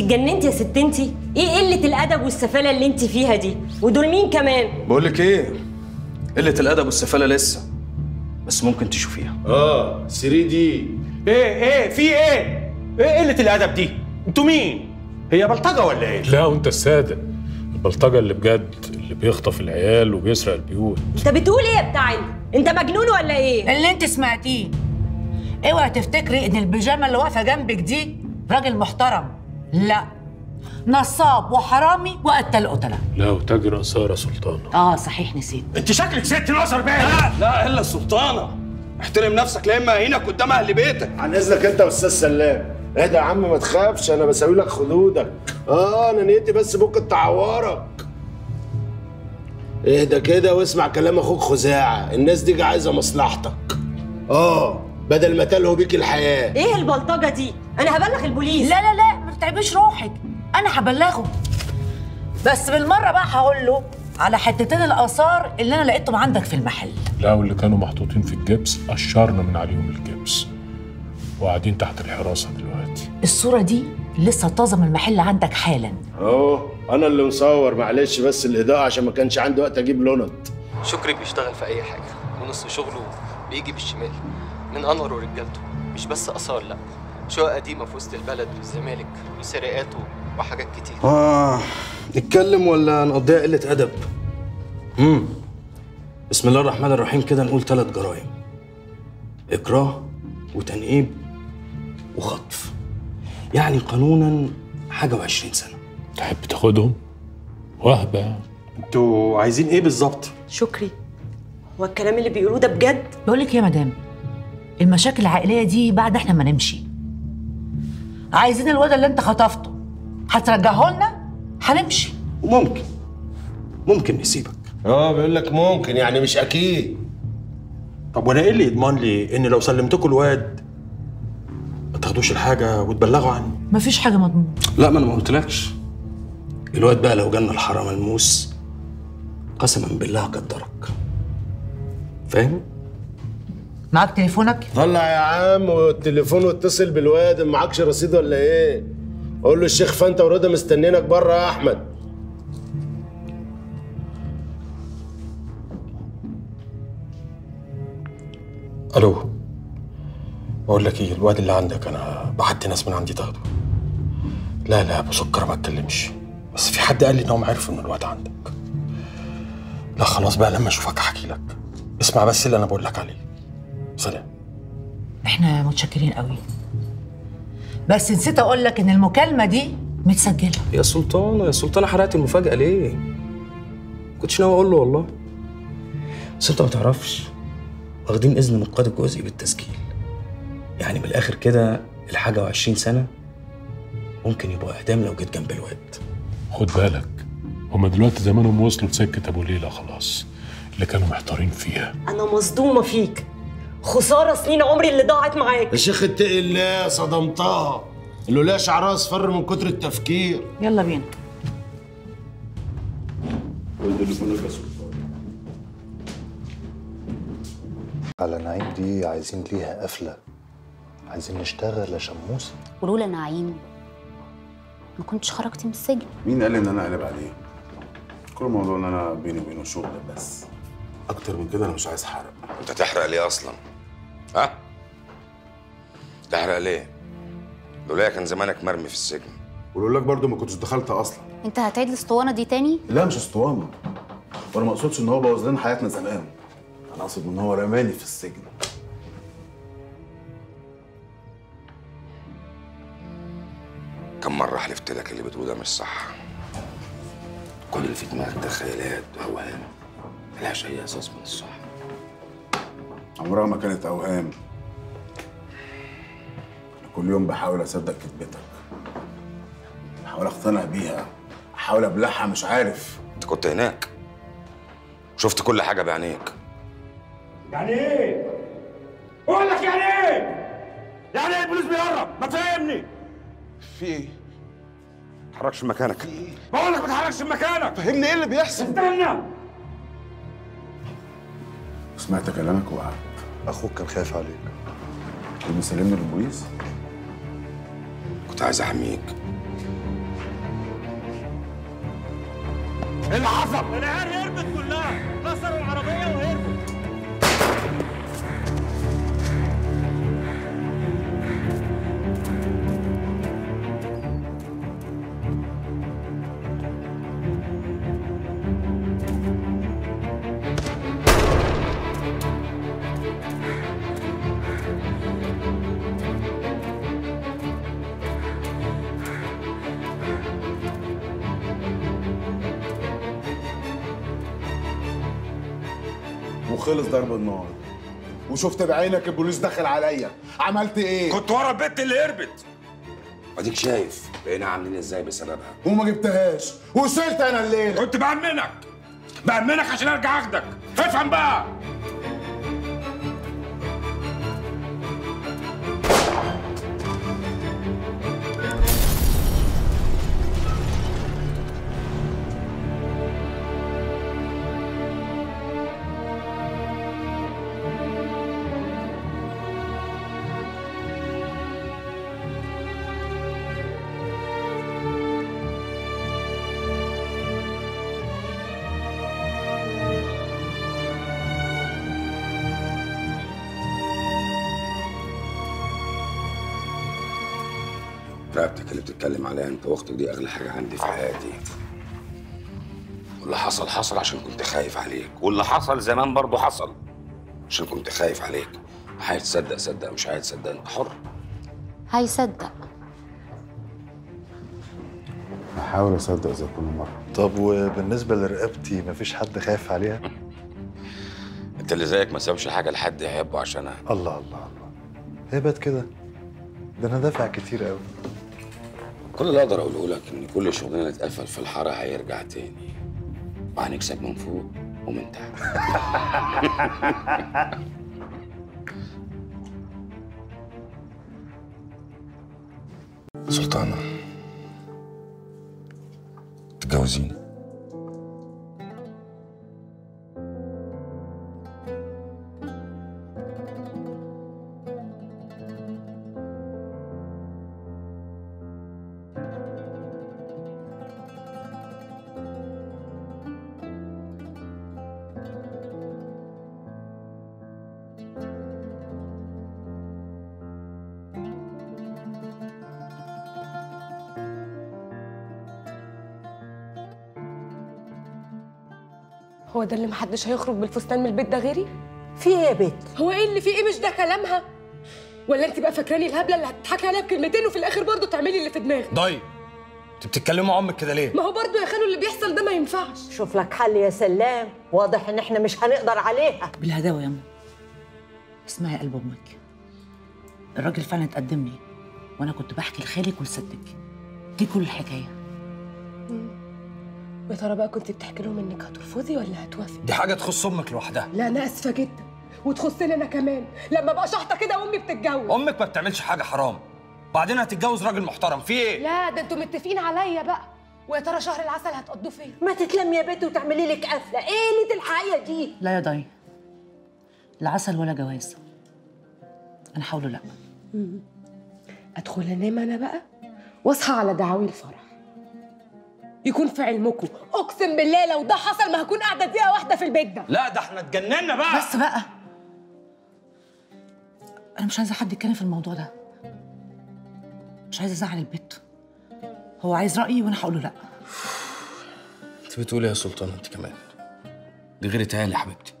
انتي اتجننت يا ست انتي؟ ايه قلة الأدب والسفالة اللي انتي فيها دي؟ ودول مين كمان؟ بقولك ايه؟ قلة الأدب والسفالة لسه، بس ممكن تشوفيها. اه 3 دي. ايه في ايه؟ ايه قلة الأدب دي؟ انتوا مين؟ هي بلطجة ولا ايه؟ لا وانت السادة، البلطجة اللي بجد اللي بيخطف العيال وبيسرق البيوت. انت بتقول ايه يا بتاع انت مجنون ولا ايه؟ اللي انت سمعتيه. اوعي تفتكري ان البيجامه اللي واقفه جنبك دي راجل محترم، لا نصاب وحرامي وقتل قتله. لا وتاجر اثار يا سلطانه. اه صحيح نسيت، انت شكلك ست ناصر بيه. لا الا السلطانه، احترم نفسك لا اما هنا قدام اهل بيتك. عن اذنك انت واستاذ سلام، اهدى يا عم ما تخافش، انا بساوي لك خدودك. انا نيتي بس ممكن تعورك. اهدى كده واسمع كلام اخوك خزاعه، الناس دي عايزه مصلحتك. بدل ما تلهوا بيك الحياه. ايه البلطجه دي؟ انا هبلغ البوليس. لا لا لا ما تتعبيش روحك، انا هبلغه، بس بالمره بقى هقول له على حتتين الاثار اللي انا لقيتهم عندك في المحل. لا واللي كانوا محطوطين في الجبس قشرنا من عليهم الجبس وقاعدين تحت الحراسه دلوقتي. الصوره دي لسه طازه من المحل عندك حالا. انا اللي مصور، معلش بس الاضاءه عشان ما كانش عندي وقت اجيب لونت. شكري بيشتغل في اي حاجه ونص شغله بيجي بالشمال من انور ورجالته، مش بس اثار، لا شقق قديمه في وسط البلد والزمالك وسرقاته وحاجات كتير. نتكلم ولا نقضيها قله ادب؟ بسم الله الرحمن الرحيم كده نقول 3 جرائم: اكراه وتنقيب وخطف، يعني قانونا حاجه و20 سنه. تحب تاخدهم؟ وهبه. انتوا عايزين ايه بالظبط؟ شكري هو الكلام اللي بيقولوه ده بجد؟ بقول لك ايه يا مدام، المشاكل العائليه دي بعد احنا ما نمشي. عايزين الواد اللي انت خطفته هترجعه لنا هنمشي. وممكن نسيبك. بيقول لك ممكن، يعني مش اكيد. طب وانا ايه اللي يضمن لي ان لو سلمتكم الواد ما تاخدوش الحاجه وتبلغوا عني؟ مفيش حاجه مضمونه. لا ما انا ما قلتلكش. الواد بقى لو جالنا الحرام الموس قسما بالله قدرك، فاهم؟ معاك تليفونك؟ طلع يا عم والتليفون واتصل بالواد. ما معاكش رصيد ولا ايه؟ قول له الشيخ فانتة ورضا مستنينك بره يا احمد. الو، بقول لك ايه، الواد اللي عندك انا بعت ناس من عندي تاخده. لا لا ابو سكر ما اتكلمش، بس في حد قال لي انهم عرفوا ان الواد عندك. لا خلاص بقى لما اشوفك احكي لك، اسمع بس اللي انا بقول لك عليه. سلام. احنا متشكرين قوي، بس نسيت اقول لك ان المكالمه دي متسجله. يا سلطانه يا سلطانه حرقت المفاجاه ليه؟ ما كنتش ناوي اقول له والله. بس انت ما تعرفش، واخدين اذن من قاضي الجزء بالتسجيل، يعني من الاخر كده الحاجه و20 سنه ممكن يبقوا اقدام لو جيت جنب الواد. خد بالك هما دلوقتي زمانهم وصلوا لسكه ابو ليله خلاص اللي كانوا محتارين فيها. انا مصدومه فيك، خساره سنين عمري اللي ضاعت معاك يا شيخ. اتقي الله، صدمتها. اللولاه شعرها اصفر من كتر التفكير. يلا بينا. على نعيم دي عايزين ليها قفله، عايزين نشتغل يا شموسه. ولولا نعيم ما كنتش خرجت من السجن. مين قال ان انا قلب عليه؟ كل موضوع ان انا بيني وبينه شغل بس، اكتر من كده انا مش عايز احرق. انت تحرق ليه اصلا؟ ها؟ تحرق ليه؟ لولايا كان زمانك مرمي في السجن، ولولاك برضو ما كنتش دخلت اصلا. انت هتعيد الاسطوانه دي تاني؟ لا مش اسطوانه، وانا ما اقصدش ان هو بوظ لنا حياتنا زمان، انا اقصد ان هو رماني في السجن. كم مره حلفت لك اللي بتقوله ده مش صح؟ كل اللي في دماغك ده خيالات واوهام ملهاش اي اساس من الصح. عمرها ما كانت اوهام. انا كل يوم بحاول اصدق كذبتك، بحاول اقتنع بيها، احاول ابلعها، مش عارف. انت كنت هناك شفت كل حاجه بعينيك. يعني ايه؟ اقول لك يعني ايه؟ يعني ايه البوليس بيهرب؟ ما تفهمني في ايه؟ ما تتحركش من مكانك. في ايه؟ بقول لك ما تتحركش من مكانك. فهمني ايه اللي بيحصل؟ استنى. سمعت كلامك وقعت. اخوك كان خايف عليك. كنت مسلمني للبوليس؟ كنت عايز احميك. العظم. العيال هربت كلها، كسروا العربية وهربوا. وخلص ضرب النار. وشفت بعينك البوليس دخل عليا، عملت ايه؟ كنت ورا البت اللي هربت. اديك شايف بقينا عاملين ازاي بسببها. وما جبتهاش، وصلت انا الليله. كنت بأمنك عشان ارجع اخدك، افهم بقى. رقبتك اللي بتتكلم عليها انت واختك دي اغلى حاجه عندي في حياتي. واللي حصل حصل عشان كنت خايف عليك، واللي حصل زمان برضه حصل عشان كنت خايف عليك. هيتصدق صدق، مش هيتصدق انت حر. هيصدق. هحاول اصدق زي كل مره. طب وبالنسبه لرقبتي مفيش حد خايف عليها؟ انت اللي زيك ما سابش حاجه لحد يحبه عشانها. الله الله الله، هبت كده؟ ده انا دافع كتير قوي. كل اللي اقدر اقوله لك ان كل شغلنا اتقفل في الحاره هيرجع تاني، وهنكسب من فوق ومن تحت. سلطانة، تتجوزيني؟ هو ده اللي محدش هيخرج بالفستان من البيت ده غيري؟ في ايه يا بت؟ هو ايه اللي في ايه؟ مش ده كلامها؟ ولا انت بقى فاكراني الهبله اللي هتضحكي عليها بكلمتين وفي الاخر برضه تعملي اللي في دماغك؟ ضاي، انت بتتكلمي مع امك كده ليه؟ ما هو برضه يا خالو اللي بيحصل ده ما ينفعش. شوف لك حل يا سلام، واضح ان احنا مش هنقدر عليها. بالهداوه يا امي. اسمعي يا قلب امك، الراجل فعلا اتقدم لي، وانا كنت بحكي لخالك وصدقك. دي كل الحكايه. يا ترى بقى كنت بتحكي لهم انك هترفضي ولا هتوافقي؟ دي حاجه تخص امك لوحدها. لا انا اسفه جدا، وتخصني انا كمان لما بقى شحطه كده وامي بتتجوز. امك ما بتعملش حاجه حرام، بعدين هتتجوز راجل محترم. في ايه؟ لا ده انتوا متفقين عليا بقى. ويا ترى شهر العسل هتقضوه فين؟ ما تتلمي يا بنت وتعملي لك قفله. ايه ليله الحقيقه دي؟ لا يا ضي، لا عسل ولا جواز. انا حاولوا لا ادخل انام انا بقى واصحى على دعاوي الفرح. يكون في علمكم، اقسم بالله لو ده حصل ما هكون قاعده دقيقه واحده في البيت ده. لا ده احنا اتجننا بقى. بس بقى انا مش عايزه حد يتكلم في الموضوع ده، مش عايزه ازعل البت. هو عايز رايي وانا هقول له لا. انت بتقولي يا سلطانه؟ انت كمان دي غير تهالي يا حبيبتي.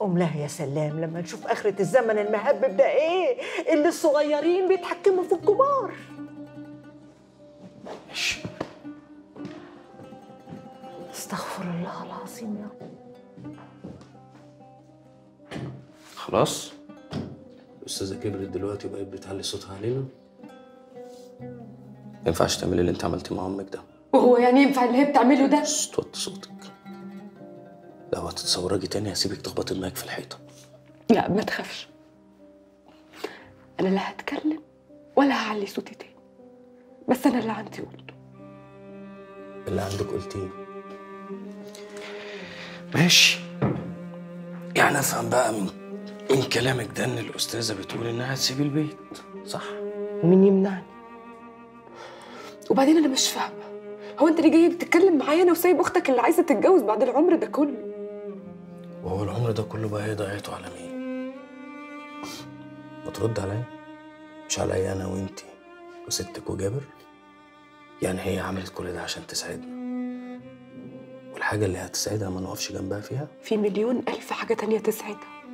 قوم لها يا سلام، لما نشوف اخره الزمن المهبب ده ايه اللي الصغيرين بيتحكموا في الكبار. ماشي. استغفر الله العظيم يا رب. خلاص؟ الأستاذة كبرت دلوقتي وبقت بتعلي صوتها علينا؟ ما ينفعش تعملي اللي أنت عملتيه مع أمك ده. وهو يعني ينفع اللي هي بتعمله ده؟ توطي صوتك. لو هتتصورجي تاني هسيبك تخبطي دماغك في الحيطة. لا ما تخافش. أنا لا هتكلم ولا هعلي صوتي تاني. بس أنا اللي عندي قلته. اللي عندك قلتيه؟ ماشي. يعني افهم بقى من كلامك ده ان الاستاذه بتقول انها هتسيب البيت، صح؟ مين يمنعني؟ وبعدين انا مش فاهمه، هو انت ليه جاي بتتكلم معايا انا وسايب اختك اللي عايزه تتجوز بعد العمر ده كله؟ وهو العمر ده كله بقى هي ضيعته على مين؟ ما ترد عليا؟ مش عليا انا وانتي وستك وجابر؟ يعني هي عملت كل ده عشان تساعدنا، والحاجه اللي هتساعدها ما نقفش جنبها فيها؟ في مليون الف حاجه تانيه تساعدها،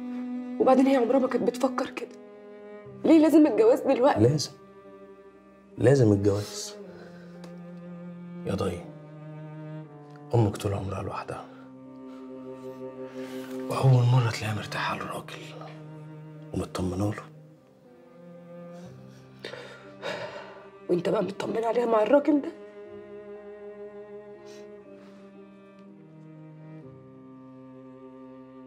وبعدين هي عمرها ما كانت بتفكر كده. ليه لازم الجواز دلوقتي؟ لازم الجواز يا ضي. امك طول عمرها لوحدها، واول مره تلاقيها مرتاحه على الراجل ومطمنه له. وانت بقى مطمن عليها مع الراجل ده؟